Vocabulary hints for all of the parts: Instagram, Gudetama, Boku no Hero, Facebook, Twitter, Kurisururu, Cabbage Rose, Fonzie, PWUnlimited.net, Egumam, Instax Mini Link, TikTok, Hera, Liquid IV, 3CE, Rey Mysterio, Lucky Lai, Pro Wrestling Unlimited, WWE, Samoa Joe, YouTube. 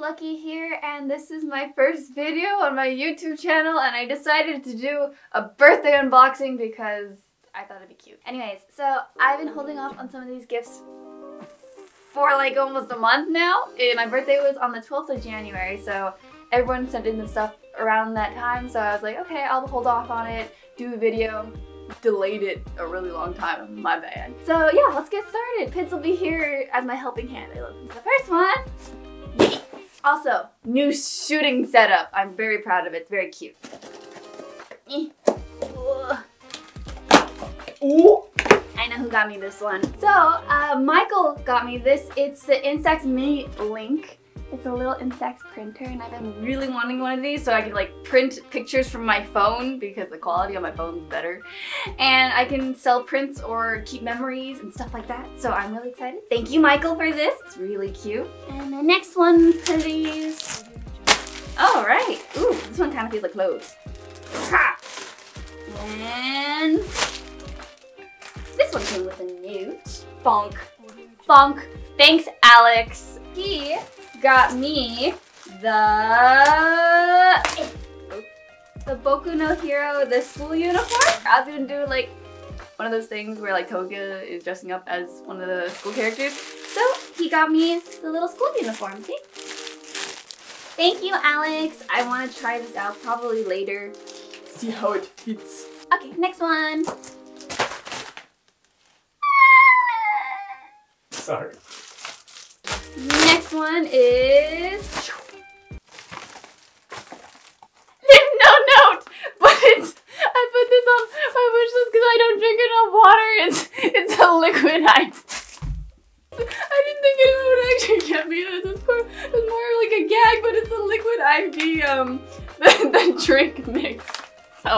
Lucky here, and this is my first video on my YouTube channel, and I decided to do a birthday unboxing because I thought it'd be cute. Anyways, so I've been holding off on some of these gifts for like almost a month now. My birthday was on the 12th of January, so everyone sent in the stuff around that time, so I was like, okay, I'll hold off on it, do a video. Delayed it a really long time, my bad. So yeah, let's get started. Pins will be here as my helping hand. I love them. The first one. Also, new shooting setup. I'm very proud of it. It's very cute. Ooh. I know who got me this one. So Michael got me this. It's the Instax Mini Link. It's a little Instax printer, and I've been really wanting one of these so I can like print pictures from my phone because the quality on my phone is better. And I can sell prints or keep memories and stuff like that. So I'm really excited. Thank you, Michael, for this. It's really cute. And the next one, please. All right. Ooh, this one kind of feels like clothes. Ha! And this one came with a newt. Bonk. Bonk. Thanks, Alex. He got me the Boku no Hero, the school uniform. I've been doing like one of those things where like Toga is dressing up as one of the school characters. So he got me the little school uniform, see? Thank you, Alex. I want to try this out probably later. See how it fits. Okay, next one. Sorry. Next one is there's no note, but it's, I put this on my wish list because I don't drink enough water. It's a liquid IV. I didn't think anyone would actually get me this. It's more like a gag, but it's a liquid IV the drink mix. So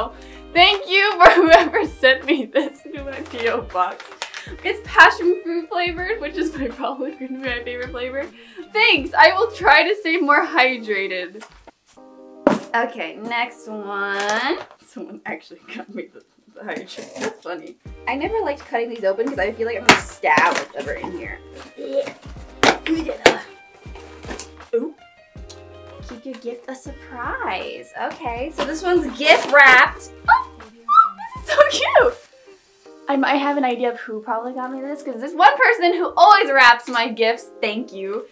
thank you for whoever sent me this to my PO box. It's passion fruit flavored, which is probably going to be my favorite flavor. Thanks! I will try to stay more hydrated. Okay, next one. Someone actually got me the hydrate. That's funny. I never liked cutting these open because I feel like I'm going to stab whatever in here. Ooh. Keep your gift a surprise. Okay, so this one's gift wrapped. Oh, this is so cute! I have an idea of who probably got me this because there's one person who always wraps my gifts. Thank you.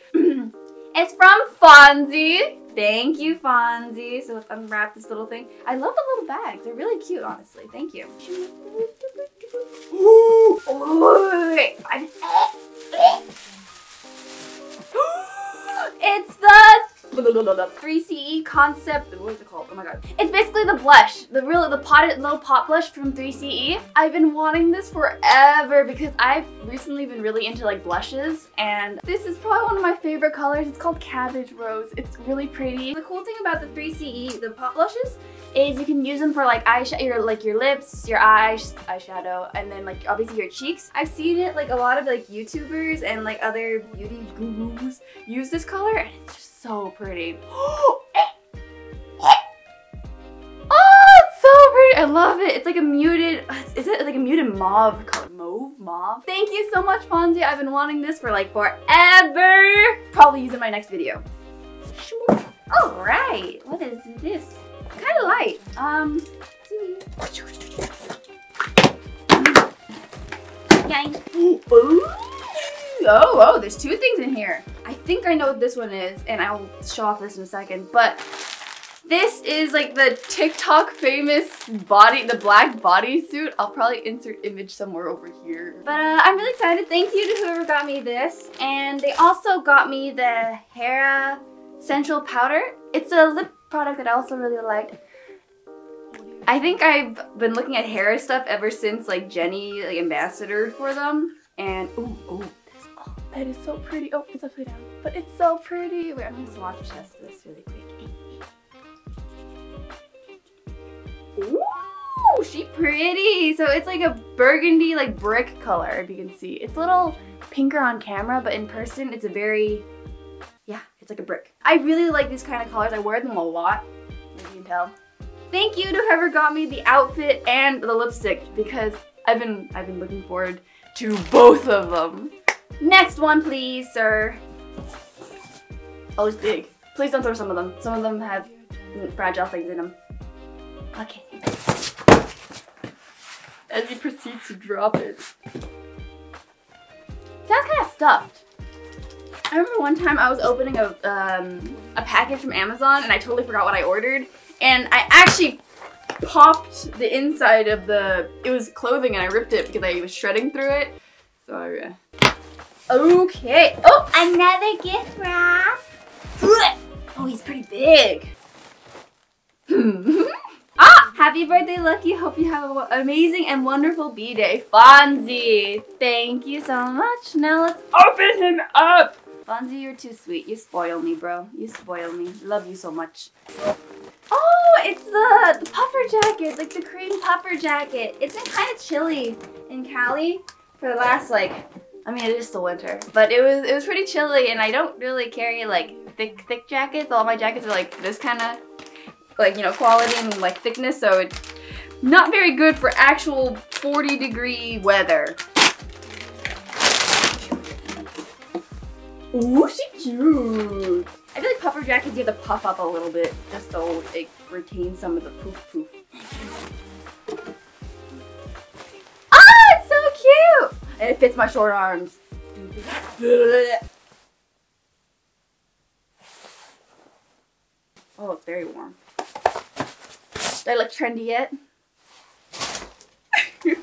It's from Fonzie. Thank you, Fonzie. So let's unwrap this little thing. I love the little bags. They're really cute, honestly. Thank you. Ooh. Ooh. It's the 3CE concept. What is it called? Oh my god. It's basically the blush. The potted little pot blush from 3CE. I've been wanting this forever because I've recently been really into like blushes, and this is probably one of my favorite colors. It's called Cabbage Rose. It's really pretty. The cool thing about the 3CE, the pot blushes, is you can use them for like eyeshadow, your lips, your eyeshadow, and then like obviously your cheeks. I've seen it like a lot of like YouTubers and like other beauty gurus use this color, and it's just so pretty. Oh, it's so pretty. I love it. It's like a muted, is it like a muted mauve color? Mauve? Thank you so much, Fonzie. I've been wanting this for like forever. Probably use it in my next video. All right, what is this? Kind of light. Oh, there's two things in here. I think I know what this one is, and I'll show off this in a second, but this is like the TikTok famous body, the black bodysuit. I'll probably insert image somewhere over here. But I'm really excited. Thank you to whoever got me this. And they also got me the Hera Central Powder. It's a lip product that I also really like. I think I've been looking at Hera stuff ever since like Jenny like ambassadored for them. And ooh. That is so pretty. Oh, it's upside down. But it's so pretty. Wait, I'm gonna swatch test this really quick. Ooh, she pretty. So it's like a burgundy, like brick color, if you can see. It's a little pinker on camera, but in person, it's a very, yeah, it's like a brick. I really like these kind of colors. I wear them a lot, as you can tell. Thank you to whoever got me the outfit and the lipstick, because I've been looking forward to both of them. Next one, please, sir. Oh, it's big. Please don't throw some of them. Some of them have fragile things in them. Okay. As he proceeds to drop it. Sounds kind of stuffed. I remember one time I was opening a package from Amazon and I totally forgot what I ordered. And I actually popped the inside of the, it was clothing, and I ripped it because I was shredding through it. So I, okay. Oh, another gift wrap. Oh, he's pretty big. Ah, happy birthday, Lucky. Hope you have an amazing and wonderful B-Day. Fonzie, thank you so much. Now let's open him up. Fonzie, you're too sweet. You spoil me, bro. You spoil me. Love you so much. Oh, it's the puffer jacket, like the cream puffer jacket. It's been kind of chilly in Cali for the last, like, I mean, it is still winter, but it was pretty chilly, and I don't really carry like thick jackets. All my jackets are like this kind of, like, you know, quality and like thickness, so it's not very good for actual 40-degree weather. Ooh, she cute. I feel like puffer jackets, you have to puff up a little bit just so it retains some of the poof. Ah, it's so cute! And it fits my short arms. Oh, it's very warm. Do I look trendy yet?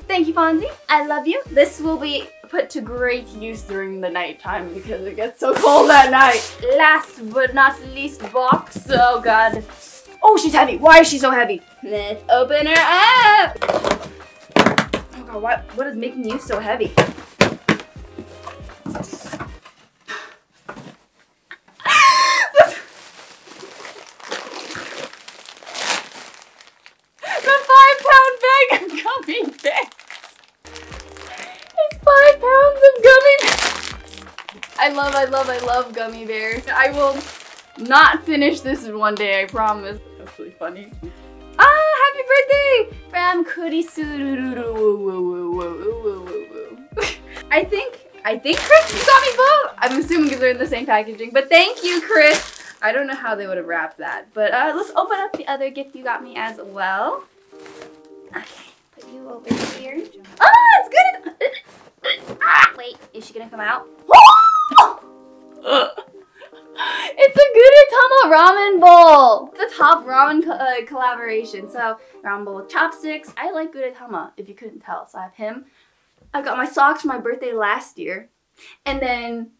Thank you, Fonzie. I love you. This will be put to great use during the nighttime because it gets so cold at night. Last but not least, box. Oh god. Oh, she's heavy. Why is she so heavy? Let's open her up. Oh god, what is making you so heavy? I love gummy bears. I will not finish this in one day, I promise. That's really funny. Ah, happy birthday! From Kurisururu. I think Chris, you got me both! I'm assuming because they're in the same packaging, but thank you, Chris! I don't know how they would have wrapped that, but let's open up the other gift you got me as well. Okay, put you over here. Ah, it's good! Wait, is she gonna come out? It's a Gudetama ramen bowl. It's a top ramen collaboration. So ramen bowl with chopsticks. I like Gudetama, if you couldn't tell. So I have him. I got my socks for my birthday last year, and then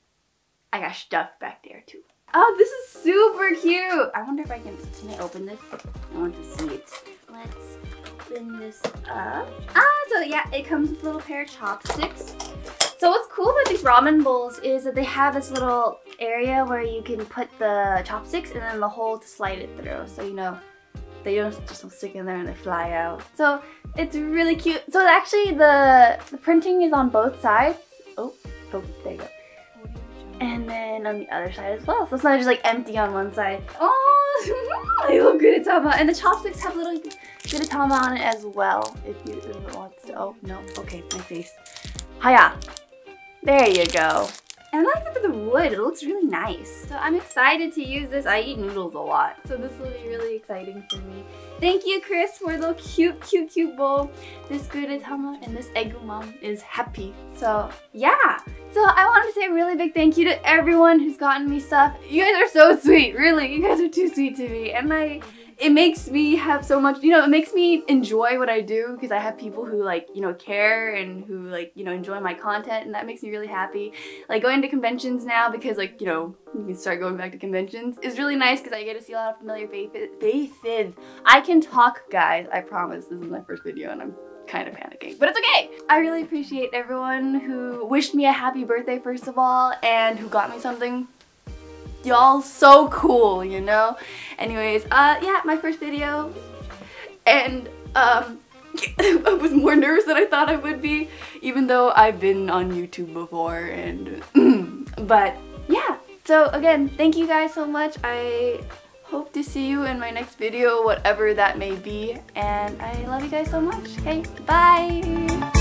I got stuff back there too. Oh, this is super cute. I wonder if I can I open this? I want to see it. Let's open this up. Ah, so yeah, it comes with a little pair of chopsticks. So what's cool about these ramen bowls is that they have this little area where you can put the chopsticks and then the hole to slide it through. So, you know, they just don't stick in there and they fly out. So it's really cute. So actually the printing is on both sides. Oh, focus, there you go. And then on the other side as well. So it's not just like empty on one side. Oh, I love Gudetama. And the chopsticks have little Gudetama on it as well. If you want to, oh no, okay, my face. Hiya. There you go. And I like the wood, it looks really nice. So I'm excited to use this. I eat noodles a lot, so this will be really exciting for me. Thank you, Chris, for the cute bowl. This Gudetama and this Egumam is happy. So yeah. So I wanted to say a really big thank you to everyone who's gotten me stuff. You guys are so sweet, really. You guys are too sweet to me. And it makes me have so much, you know, it makes me enjoy what I do because I have people who, like, you know, care and who, like, you know, enjoy my content, and that makes me really happy. Like going to conventions now, because, like, you know, you can start going back to conventions, is really nice because I get to see a lot of familiar faces. I can talk, guys, I promise. This is my first video and I'm kind of panicking, but it's okay. I really appreciate everyone who wished me a happy birthday, first of all, and who got me something. Y'all so cool, you know? Anyways, yeah, my first video, and I was more nervous than I thought I would be, even though I've been on YouTube before, and but yeah. So again, thank you guys so much. I hope to see you in my next video, whatever that may be, and I love you guys so much. Okay, bye!